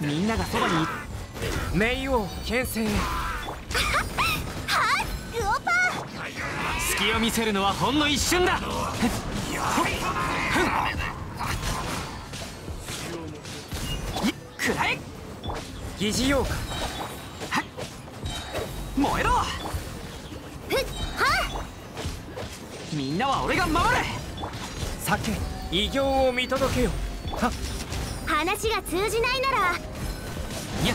みんながそばに冥王剣聖へ。はっ、ウオパー、隙を見せるのはほんの一瞬だ。くらえ、疑似妖怪、燃えろ。みんなは俺が守れ。酒異形を見届けよ。はっ、話が通じないなら、いや、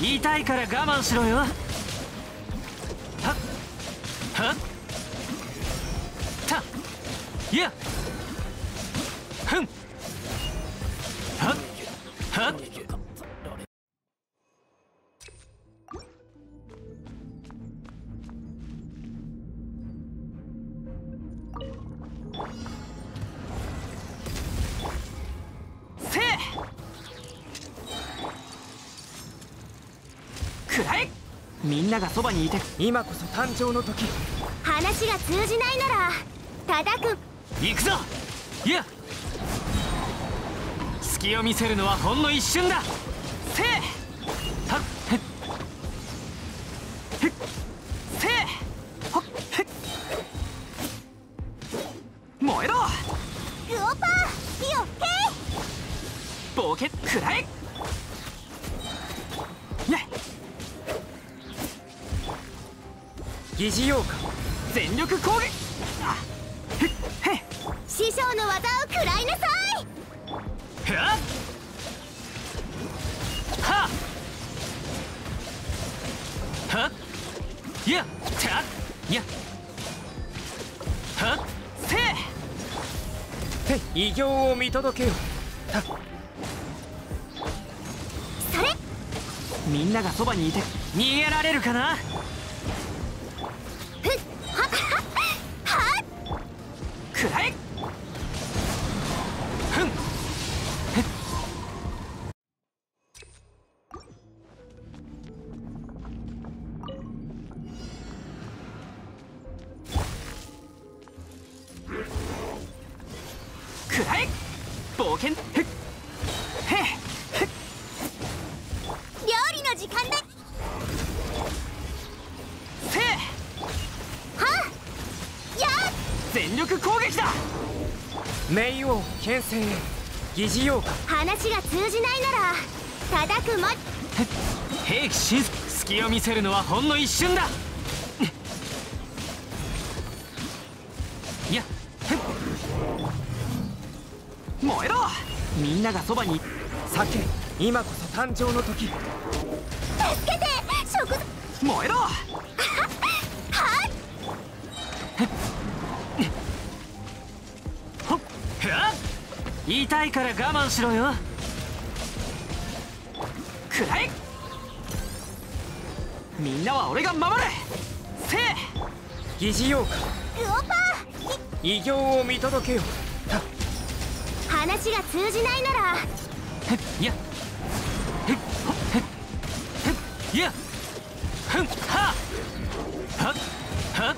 痛いから我慢しろよ。はっはっ、た、いや、ふん、はっはっ、みんながそばにいて今こそ誕生の時。話が通じないなら叩く。行くぞ。いや、隙を見せるのはほんの一瞬だ。せえ、はっへっへっ、せえ、ほっへっ、燃えろ。ウオパー、火をけい、ボケ、くらえ、疑似妖怪、全力攻撃。師匠の技を食らいなさい。はあはっ、いや、た、いや、はっ、せえ、異形を見届けよ。た、それ、みんながそばにいて逃げられるかな。形成疑似妖怪、話が通じないなら叩くも。兵器し、隙を見せるのはほんの一瞬だ。いや、燃えろ。みんながそばに酒、今こそ誕生の時。助けて、食、燃えろ。痛いから我慢しろよ。くらえ、みんなは俺が守れ。せえ、疑似妖怪、ウオパー、異形を見届けよ。話が通じないなら、いや、へっほっへっへっ、いや、ふん、はっはっはっ、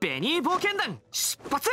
ベニー冒険団出発。